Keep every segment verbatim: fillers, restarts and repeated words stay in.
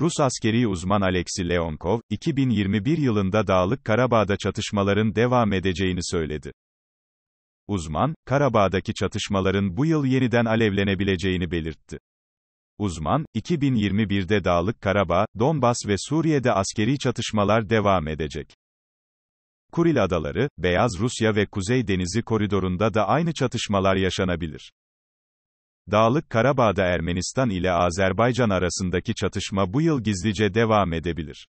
Rus askeri uzman Aleksi Leonkov, iki bin yirmi bir yılında Dağlık Karabağ'da çatışmaların devam edeceğini söyledi. Uzman, Karabağ'daki çatışmaların bu yıl yeniden alevlenebileceğini belirtti. Uzman, iki bin yirmi birde Dağlık Karabağ, Donbas ve Suriye'de askeri çatışmalar devam edecek. Kuril Adaları, Beyaz Rusya ve Kuzey Denizi koridorunda da aynı çatışmalar yaşanabilir. Dağlık Karabağ'da Ermenistan ile Azerbaycan arasındaki çatışma bu yıl gizlice devam edebilir.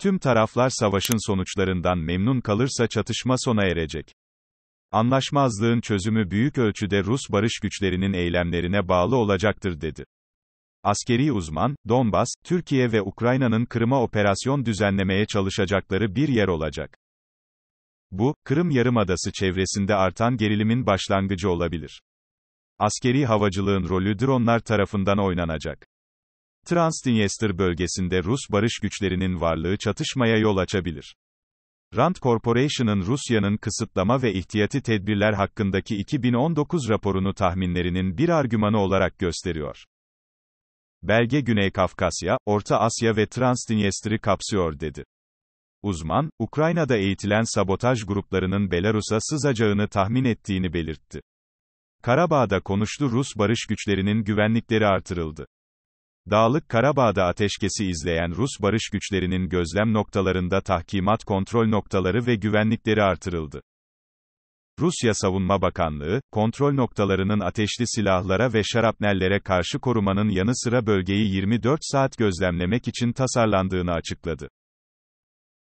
Tüm taraflar savaşın sonuçlarından memnun kalırsa çatışma sona erecek. Anlaşmazlığın çözümü büyük ölçüde Rus barış güçlerinin eylemlerine bağlı olacaktır dedi. Askeri uzman, Donbas, Türkiye ve Ukrayna'nın Kırım'a operasyon düzenlemeye çalışacakları bir yer olacak. Bu, Kırım Yarımadası çevresinde artan gerilimin başlangıcı olabilir. Askeri havacılığın rolü dronlar tarafından oynanacak. Transdinyester bölgesinde Rus barış güçlerinin varlığı çatışmaya yol açabilir. Rand Corporation'ın Rusya'nın kısıtlama ve ihtiyati tedbirler hakkındaki iki bin on dokuz raporunu tahminlerinin bir argümanı olarak gösteriyor. Belge Güney Kafkasya, Orta Asya ve Transdinyester'i kapsıyor dedi. Uzman, Ukrayna'da eğitilen sabotaj gruplarının Belarus'a sızacağını tahmin ettiğini belirtti. Karabağ'da konuşlu Rus barış güçlerinin güvenlikleri artırıldı. Dağlık Karabağ'da ateşkesi izleyen Rus barış güçlerinin gözlem noktalarında tahkimat kontrol noktaları ve güvenlikleri artırıldı. Rusya Savunma Bakanlığı, kontrol noktalarının ateşli silahlara ve şarapnellere karşı korumanın yanı sıra bölgeyi yirmi dört saat gözlemlemek için tasarlandığını açıkladı.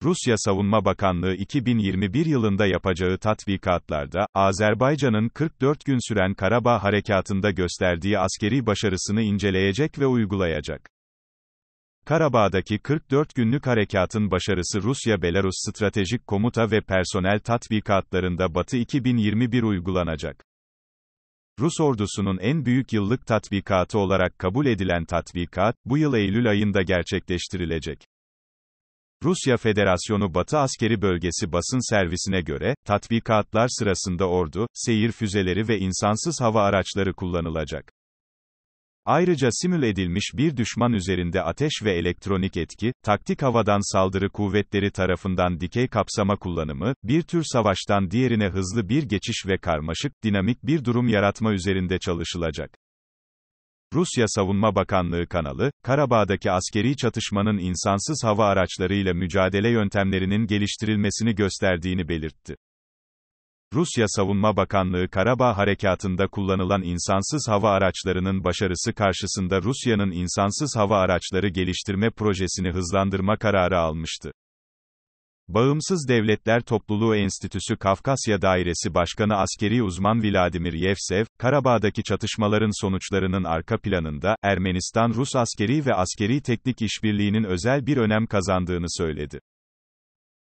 Rusya Savunma Bakanlığı iki bin yirmi bir yılında yapacağı tatbikatlarda, Azerbaycan'ın kırk dört gün süren Karabağ harekatında gösterdiği askeri başarısını inceleyecek ve uygulayacak. Karabağ'daki kırk dört günlük harekatın başarısı Rusya-Belarus stratejik komuta ve personel tatbikatlarında Batı iki bin yirmi bir uygulanacak. Rus ordusunun en büyük yıllık tatbikatı olarak kabul edilen tatbikat, bu yıl Eylül ayında gerçekleştirilecek. Rusya Federasyonu Batı Askeri Bölgesi basın servisine göre, tatbikatlar sırasında ordu, seyir füzeleri ve insansız hava araçları kullanılacak. Ayrıca simüle edilmiş bir düşman üzerinde ateş ve elektronik etki, taktik havadan saldırı kuvvetleri tarafından dikey kapsama kullanımı, bir tür savaştan diğerine hızlı bir geçiş ve karmaşık, dinamik bir durum yaratma üzerinde çalışılacak. Rusya Savunma Bakanlığı kanalı, Karabağ'daki askeri çatışmanın insansız hava araçlarıyla mücadele yöntemlerinin geliştirilmesini gösterdiğini belirtti. Rusya Savunma Bakanlığı Karabağ harekatında kullanılan insansız hava araçlarının başarısı karşısında Rusya'nın insansız hava araçları geliştirme projesini hızlandırma kararı almıştı. Bağımsız Devletler Topluluğu Enstitüsü Kafkasya Dairesi Başkanı askeri uzman Vladimir Yevsev, Karabağ'daki çatışmaların sonuçlarının arka planında, Ermenistan-Rus askeri ve askeri teknik işbirliğinin özel bir önem kazandığını söyledi.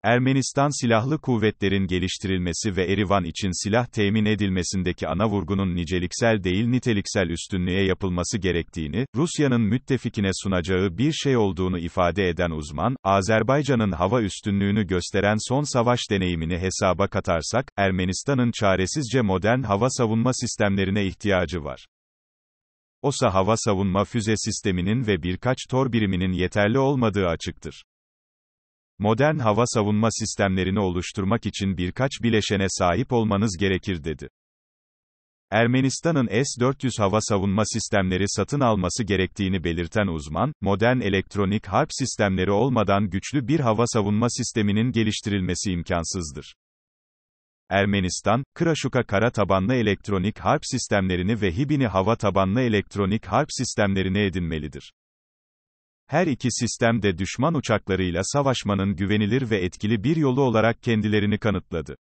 Ermenistan silahlı kuvvetlerin geliştirilmesi ve Erivan için silah temin edilmesindeki ana vurgunun niceliksel değil niteliksel üstünlüğe yapılması gerektiğini, Rusya'nın müttefikine sunacağı bir şey olduğunu ifade eden uzman, Azerbaycan'ın hava üstünlüğünü gösteren son savaş deneyimini hesaba katarsak, Ermenistan'ın çaresizce modern hava savunma sistemlerine ihtiyacı var. Osa hava savunma füze sisteminin ve birkaç tor biriminin yeterli olmadığı açıktır. Modern hava savunma sistemlerini oluşturmak için birkaç bileşene sahip olmanız gerekir dedi. Ermenistan'ın S dört yüz hava savunma sistemleri satın alması gerektiğini belirten uzman, modern elektronik harp sistemleri olmadan güçlü bir hava savunma sisteminin geliştirilmesi imkansızdır. Ermenistan, Kıraşuka kara tabanlı elektronik harp sistemlerini ve Hibini hava tabanlı elektronik harp sistemlerini edinmelidir. Her iki sistem de düşman uçaklarıyla savaşmanın güvenilir ve etkili bir yolu olarak kendilerini kanıtladı.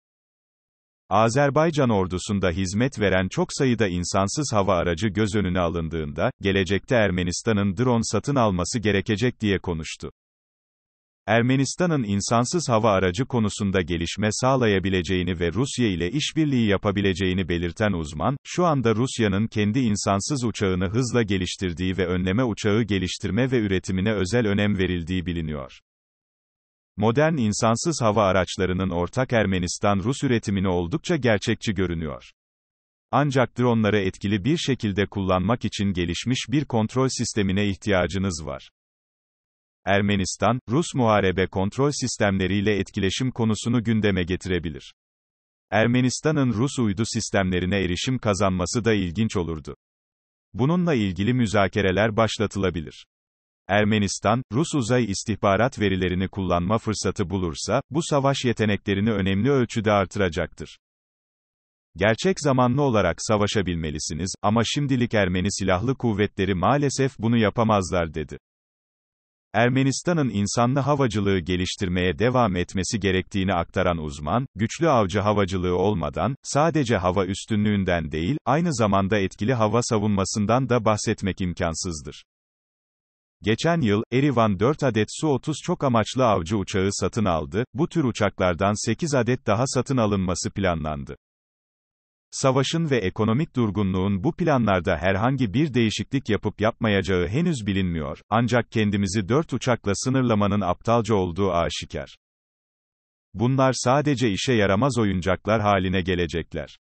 Azerbaycan ordusunda hizmet veren çok sayıda insansız hava aracı göz önüne alındığında, gelecekte Ermenistan'ın drone satın alması gerekecek diye konuştu. Ermenistan'ın insansız hava aracı konusunda gelişme sağlayabileceğini ve Rusya ile işbirliği yapabileceğini belirten uzman, şu anda Rusya'nın kendi insansız uçağını hızla geliştirdiği ve önleme uçağı geliştirme ve üretimine özel önem verildiği biliniyor. Modern insansız hava araçlarının ortak Ermenistan-Rus üretimini oldukça gerçekçi görünüyor. Ancak dronları etkili bir şekilde kullanmak için gelişmiş bir kontrol sistemine ihtiyacınız var. Ermenistan, Rus muharebe kontrol sistemleriyle etkileşim konusunu gündeme getirebilir. Ermenistan'ın Rus uydu sistemlerine erişim kazanması da ilginç olurdu. Bununla ilgili müzakereler başlatılabilir. Ermenistan, Rus uzay istihbarat verilerini kullanma fırsatı bulursa, bu savaş yeteneklerini önemli ölçüde artıracaktır. Gerçek zamanlı olarak savaşabilmelisiniz, ama şimdilik Ermeni silahlı kuvvetleri maalesef bunu yapamazlar dedi. Ermenistan'ın insanlı havacılığı geliştirmeye devam etmesi gerektiğini aktaran uzman, güçlü avcı havacılığı olmadan, sadece hava üstünlüğünden değil, aynı zamanda etkili hava savunmasından da bahsetmek imkansızdır. Geçen yıl, Erivan dört adet Su otuz çok amaçlı avcı uçağı satın aldı, bu tür uçaklardan sekiz adet daha satın alınması planlandı. Savaşın ve ekonomik durgunluğun bu planlarda herhangi bir değişiklik yapıp yapmayacağı henüz bilinmiyor, ancak kendimizi dört uçakla sınırlamanın aptalca olduğu aşikar. Bunlar sadece işe yaramaz oyuncaklar haline gelecekler.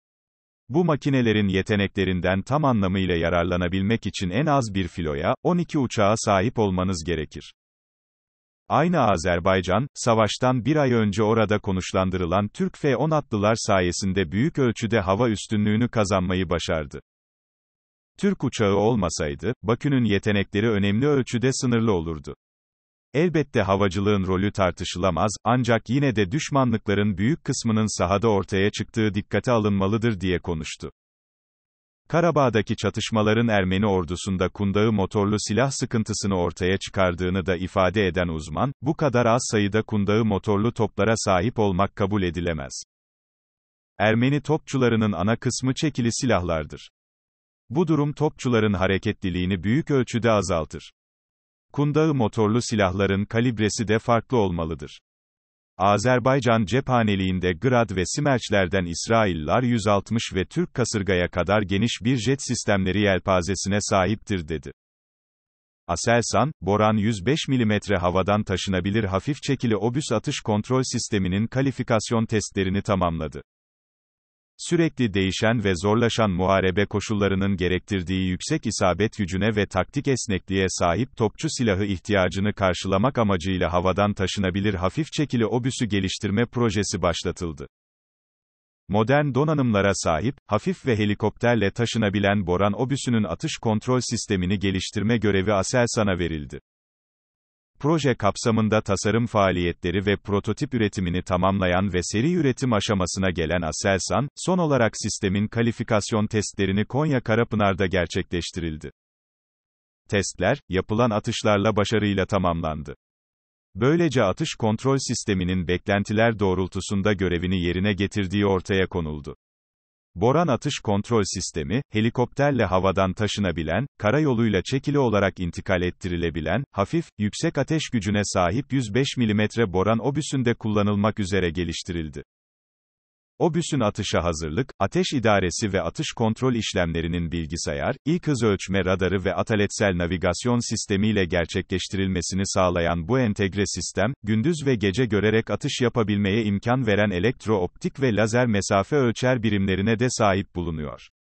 Bu makinelerin yeteneklerinden tam anlamıyla yararlanabilmek için en az bir filoya, on iki uçağa sahip olmanız gerekir. Aynı Azerbaycan, savaştan bir ay önce orada konuşlandırılan Türk F on atlılar sayesinde büyük ölçüde hava üstünlüğünü kazanmayı başardı. Türk uçağı olmasaydı, Bakü'nün yetenekleri önemli ölçüde sınırlı olurdu. Elbette havacılığın rolü tartışılamaz, ancak yine de düşmanlıkların büyük kısmının sahada ortaya çıktığı dikkate alınmalıdır diye konuştu. Karabağ'daki çatışmaların Ermeni ordusunda kundağı motorlu silah sıkıntısını ortaya çıkardığını da ifade eden uzman, bu kadar az sayıda kundağı motorlu toplara sahip olmak kabul edilemez. Ermeni topçularının ana kısmı çekili silahlardır. Bu durum topçuların hareketliliğini büyük ölçüde azaltır. Kundağı motorlu silahların kalibresi de farklı olmalıdır. Azerbaycan cephaneliğinde Grad ve Smerç'lerden İsrailler yüz altmış ve Türk kasırgaya kadar geniş bir jet sistemleri yelpazesine sahiptir dedi. Aselsan, Boran yüz beş milimetre havadan taşınabilir hafif çekili obüs atış kontrol sisteminin kalifikasyon testlerini tamamladı. Sürekli değişen ve zorlaşan muharebe koşullarının gerektirdiği yüksek isabet gücüne ve taktik esnekliğe sahip topçu silahı ihtiyacını karşılamak amacıyla havadan taşınabilir hafif çekili obüsü geliştirme projesi başlatıldı. Modern donanımlara sahip, hafif ve helikopterle taşınabilen Boran obüsünün atış kontrol sistemini geliştirme görevi Aselsan'a verildi. Proje kapsamında tasarım faaliyetleri ve prototip üretimini tamamlayan ve seri üretim aşamasına gelen Aselsan, son olarak sistemin kalifikasyon testlerini Konya Karapınar'da gerçekleştirildi. Testler, yapılan atışlarla başarıyla tamamlandı. Böylece atış kontrol sisteminin beklentiler doğrultusunda görevini yerine getirdiği ortaya konuldu. Boran atış kontrol sistemi, helikopterle havadan taşınabilen, karayoluyla çekili olarak intikal ettirilebilen, hafif, yüksek ateş gücüne sahip yüz beş milimetre Boran obüsünde kullanılmak üzere geliştirildi. Obüsün atışa hazırlık, ateş idaresi ve atış kontrol işlemlerinin bilgisayar, ilk hız ölçme radarı ve ataletsel navigasyon sistemiyle gerçekleştirilmesini sağlayan bu entegre sistem, gündüz ve gece görerek atış yapabilmeye imkan veren elektro-optik ve lazer mesafe ölçer birimlerine de sahip bulunuyor.